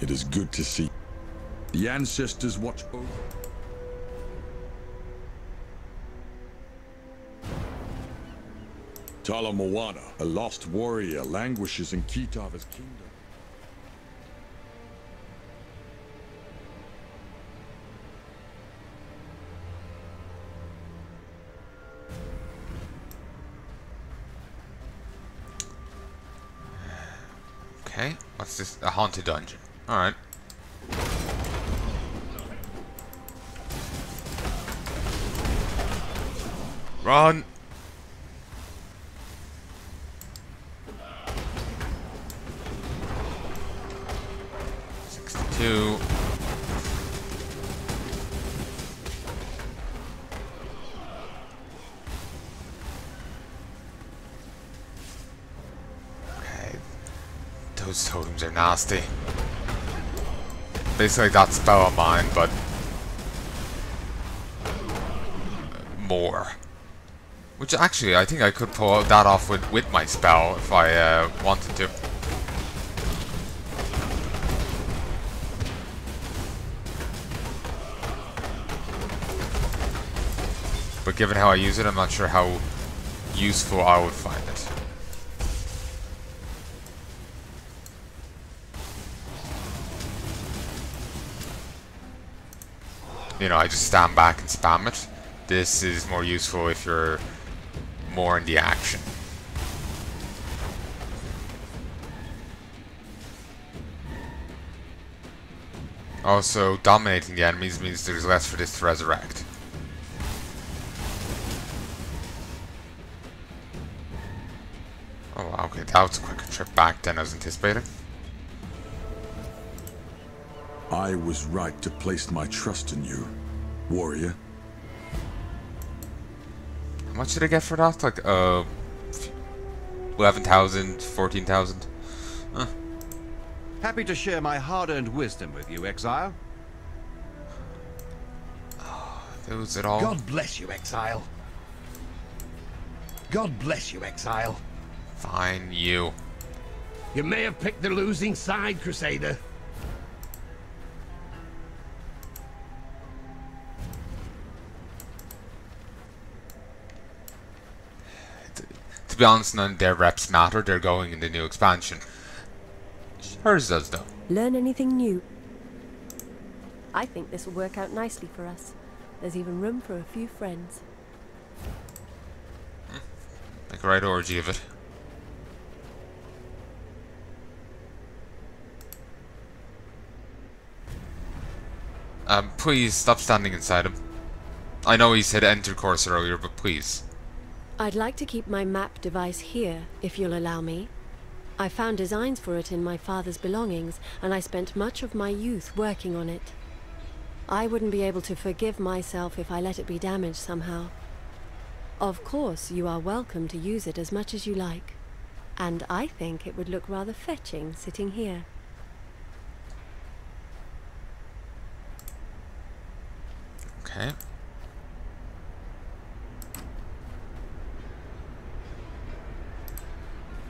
It is good to see the ancestors watch over. Tala Moana, a lost warrior, languishes in Kitava's kingdom. Okay, what's this? A haunted dungeon. Alright. Run! Those totems are nasty. Basically that spell of mine, but more. Which actually, I think I could pull that off with my spell if I wanted to. But given how I use it, I'm not sure how useful I would find it. You know, I just stand back and spam it. This is more useful if you're more in the action. Also, dominating the enemies means there's less for this to resurrect. Oh, okay, that was a quicker trip back than I was anticipating. I was right to place my trust in you, warrior. How much did I get for that? Like, 11,000, 14,000? Huh. Happy to share my hard-earned wisdom with you, Exile. Oh, those at all. God bless you, Exile. God bless you, Exile. Fine, you. You may have picked the losing side, Crusader. To be honest, none of their reps matter. They're going in the new expansion. Hers does, though. Learn anything new? I think this will work out nicely for us. There's even room for a few friends. Make a right orgy of it. Please stop standing inside him. I know he said enter course earlier, but please. I'd like to keep my map device here, if you'll allow me. I found designs for it in my father's belongings, and I spent much of my youth working on it. I wouldn't be able to forgive myself if I let it be damaged somehow. Of course, you are welcome to use it as much as you like. And I think it would look rather fetching sitting here. Okay.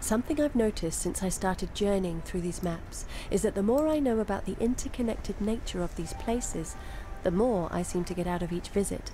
Something I've noticed since I started journeying through these maps is that the more I know about the interconnected nature of these places, the more I seem to get out of each visit.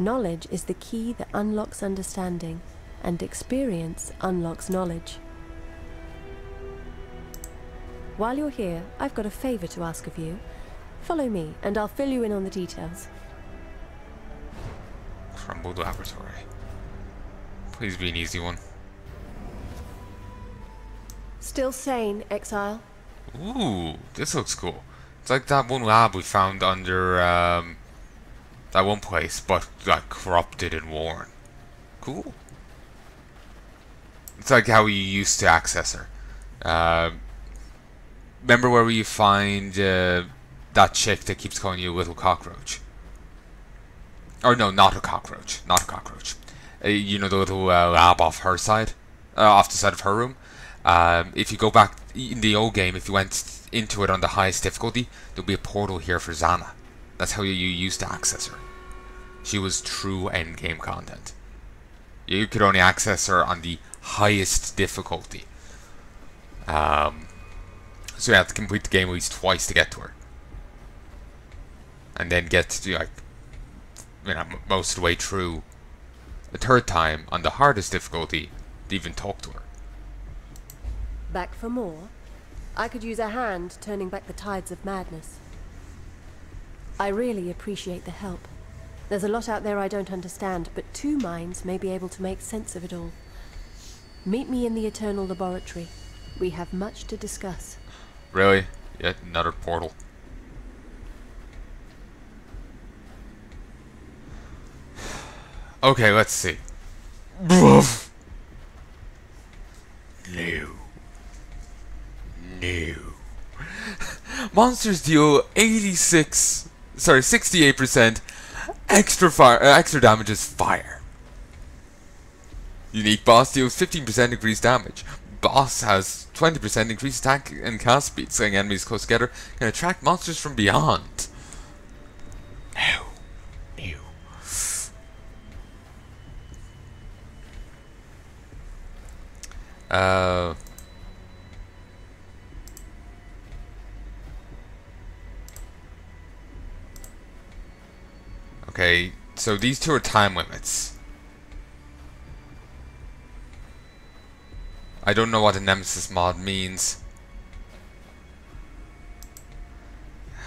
Knowledge is the key that unlocks understanding, and experience unlocks knowledge. While you're here, I've got a favor to ask of you. Follow me, and I'll fill you in on the details. Crumbled Laboratory. Please be an easy one. Still sane, Exile. Ooh, this looks cool. It's like that one lab we found under that one place, but like corrupted and worn. Cool. It's like how we used to access her. Remember where we find that chick that keeps calling you a little cockroach? Or no, not a cockroach. Not a cockroach. You know the little lab off her side, off the side of her room. If you go back in the old game, if you went into it on the highest difficulty, there'll be a portal here for Xana. That's how you used to access her. She was true endgame content. You could only access her on the highest difficulty. So you have to complete the game at least twice to get to her. And then get to, like, you know, most of the way through the third time on the hardest difficulty to even talk to her. Back for more? I could use a hand turning back the tides of madness. I really appreciate the help. There's a lot out there I don't understand, but two minds may be able to make sense of it all. Meet me in the Eternal Laboratory. We have much to discuss. Really? Yet another portal. Okay, let's see. Boof. No. No. Monsters deal 68% extra fire, extra damage is fire. Unique boss deals 15% increased damage. Boss has 20% increased attack and cast speed, saying enemies close together can attract monsters from beyond. No. No. Okay, so these two are time limits. I don't know what a Nemesis mod means.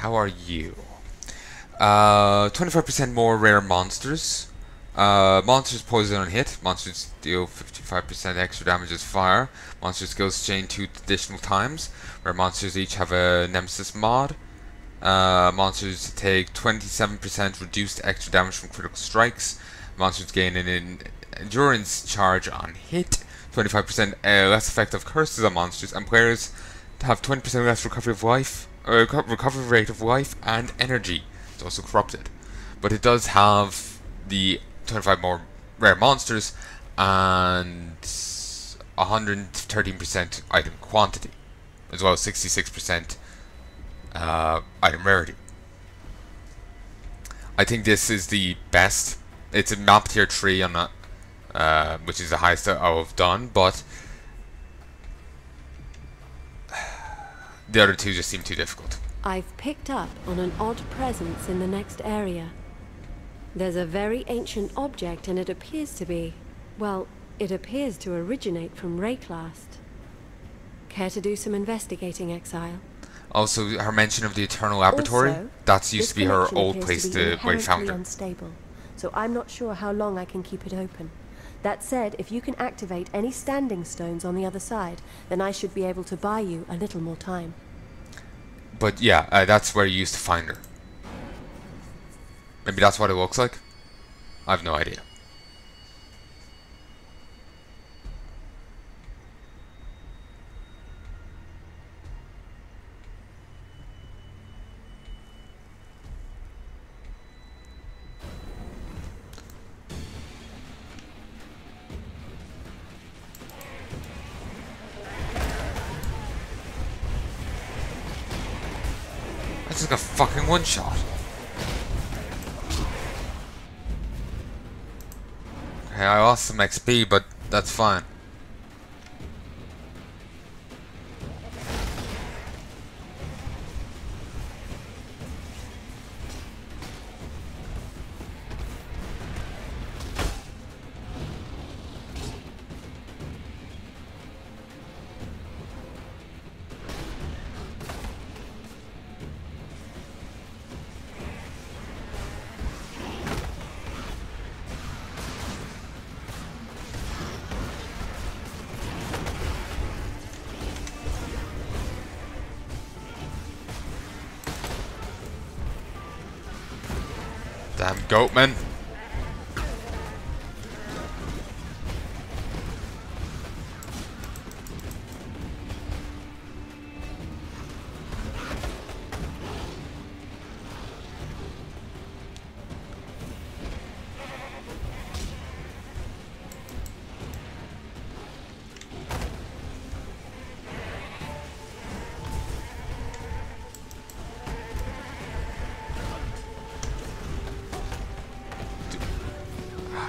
How are you? 25% more rare monsters. Monsters poison on hit. Monsters deal 55% extra damage as fire. Monster skills change 2 additional times. Rare monsters each have a Nemesis mod. Monsters take 27% reduced extra damage from critical strikes. Monsters gain an endurance charge on hit. 25% less effective curses on monsters, and players have 20% less recovery of life, recovery rate of life and energy. It's also corrupted, but it does have the 25 more rare monsters and 113% item quantity, as well as 66%. Item rarity. I think this is the best. It's a map tier 3 on that, which is the highest I've done, but the other two just seem too difficult. I've picked up on an odd presence in the next area. There's a very ancient object and it appears to be, well, it appears to originate from Wraeclast. Care to do some investigating, Exile? Also, her mention of the Eternal Laboratory, that used to be her old place to where we found her. Unstable, so I'm not sure how long I can keep it open. That said, if you can activate any standing stones on the other side, then I should be able to buy you a little more time. But yeah, that's where you used to find her. Maybe that's what it looks like? I have no idea. It's like a fucking one shot. Okay, I lost some XP, but that's fine. Damn goat, man.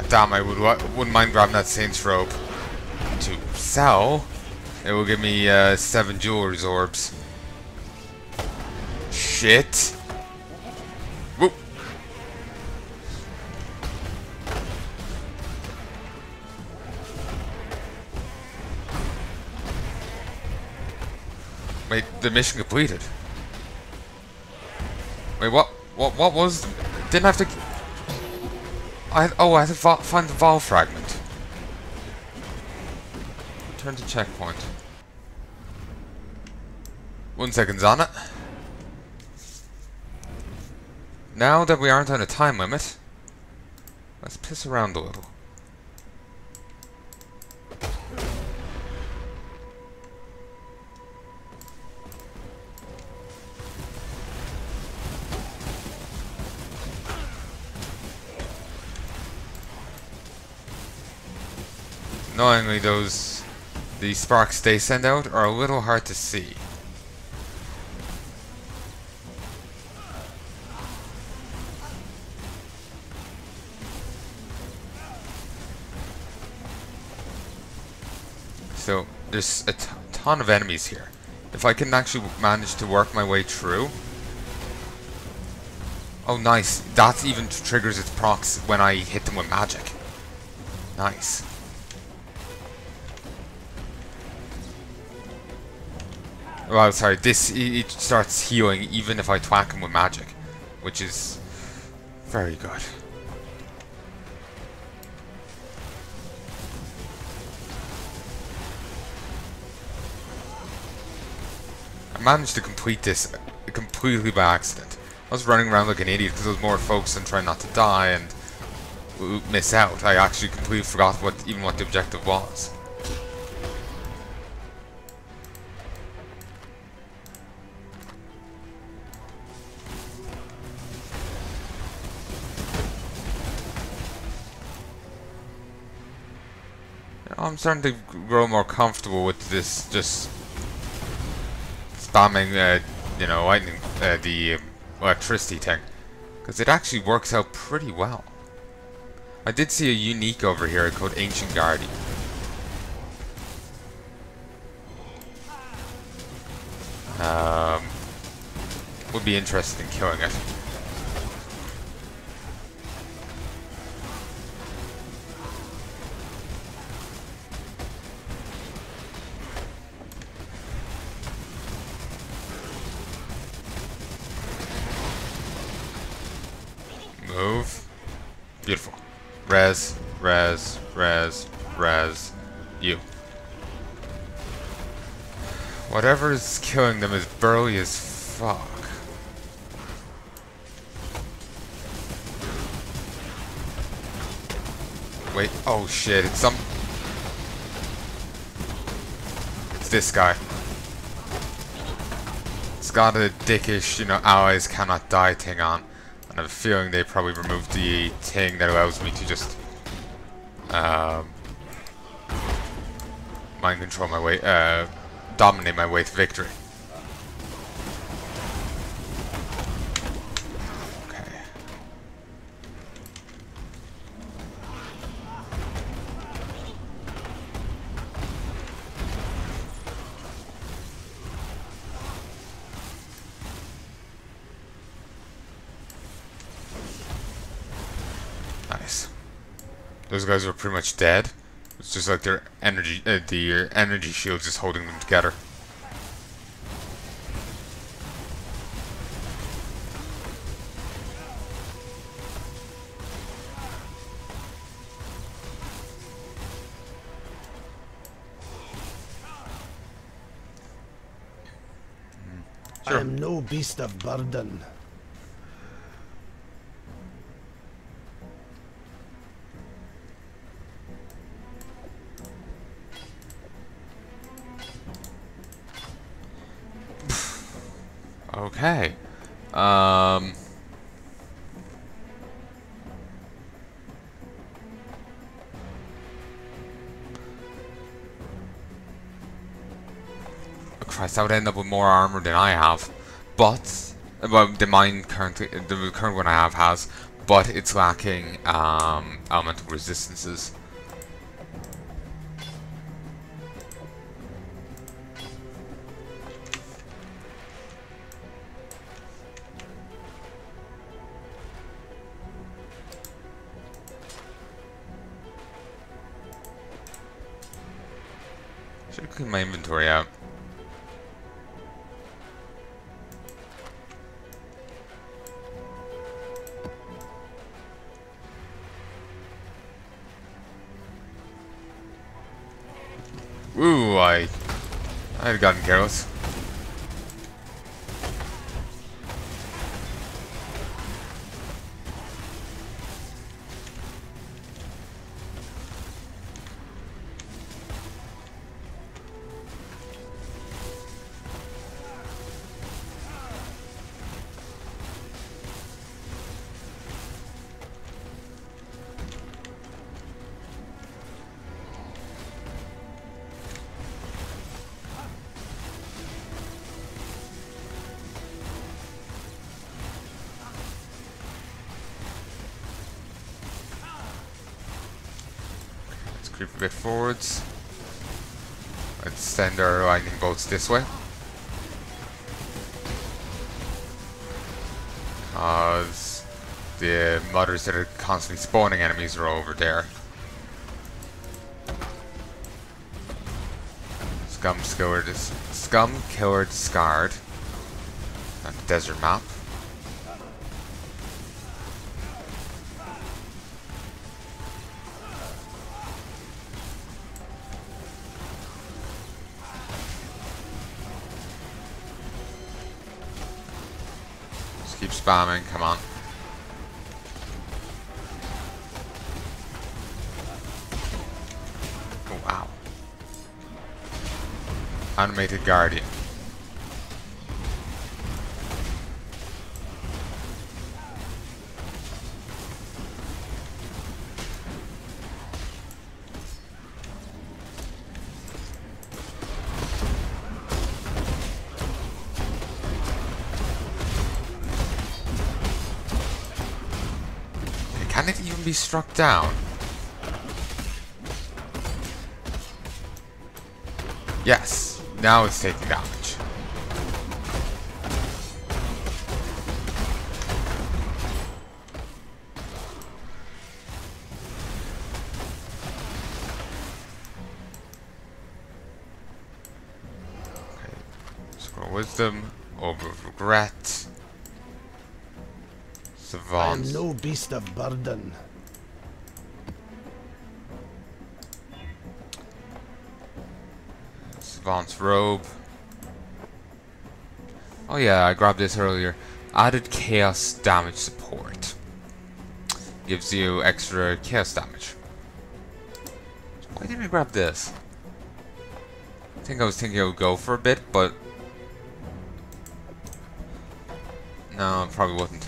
Damn, I wouldn't mind grabbing that Saints Rope to sell. It will give me 7 Jewelers Orbs. shit. Whoop. Wait, the mission completed. Wait, what was... Didn't have to... I had to find the vial fragment. Return to checkpoint. 1 second, Xana. Now that we aren't on a time limit, let's piss around a little. Annoyingly, the sparks they send out are a little hard to see. So there's a ton of enemies here. If I can actually manage to work my way through. Oh, nice! That even triggers its procs when I hit them with magic. Nice. Well, sorry, it starts healing even if I twack him with magic, which is very good. I managed to complete this completely by accident. I was running around like an idiot because I was more focused on trying not to die and miss out. I actually completely forgot what the objective was. I'm starting to grow more comfortable with this, just spamming, you know, lightning, the electricity thing, because it actually works out pretty well. I did see a unique over here called Ancient Guardian. Would be interested in killing it. Move. Beautiful. Res, res, res, res, you. Whatever is killing them is burly as fuck. Wait, oh shit, it's this guy. It's got a dickish, you know, allies cannot die thing on. I have a feeling they probably removed the thing that allows me to just mind control my way, dominate my way to victory. Okay. Those guys were pretty much dead. It's just like their energy, the energy shields is holding them together. Sure. I am no beast of burden. Okay. Christ, I would end up with more armor than I have, but well, the current one I have has, but it's lacking elemental resistances. Should have cleaned my inventory out. Ooh, I had gotten careless. Creep a bit forwards. Let's send our lightning bolts this way. Cause the mudders that are constantly spawning enemies are over there. Scum killer discard. On the desert map. Keep spamming, come on. Oh, wow. Animated Guardian. Can it even be struck down? Yes, now it's taking damage. Okay, Scroll Wisdom, Orb of Regret. I am no beast of burden. Savant's robe. Oh yeah, I grabbed this earlier. Added chaos damage support. Gives you extra chaos damage. Why didn't I grab this? I think I was thinking I would go for a bit, but no, I probably wouldn't.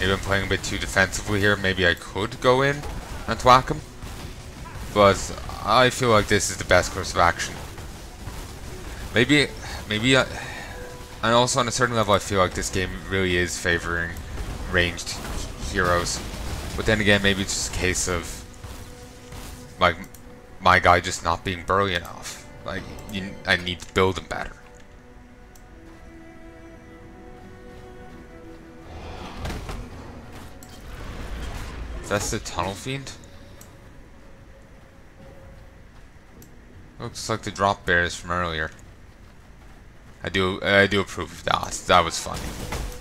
Maybe I'm playing a bit too defensively here. Maybe I could go in and whack him. But I feel like this is the best course of action. And also on a certain level I feel like this game really is favoring ranged heroes. But then again, maybe it's just a case of like my guy just not being burly enough. Like I need to build him better. That's the Tunnel Fiend? Looks like the drop bears from earlier. I do approve of that. That was funny.